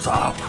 Stop.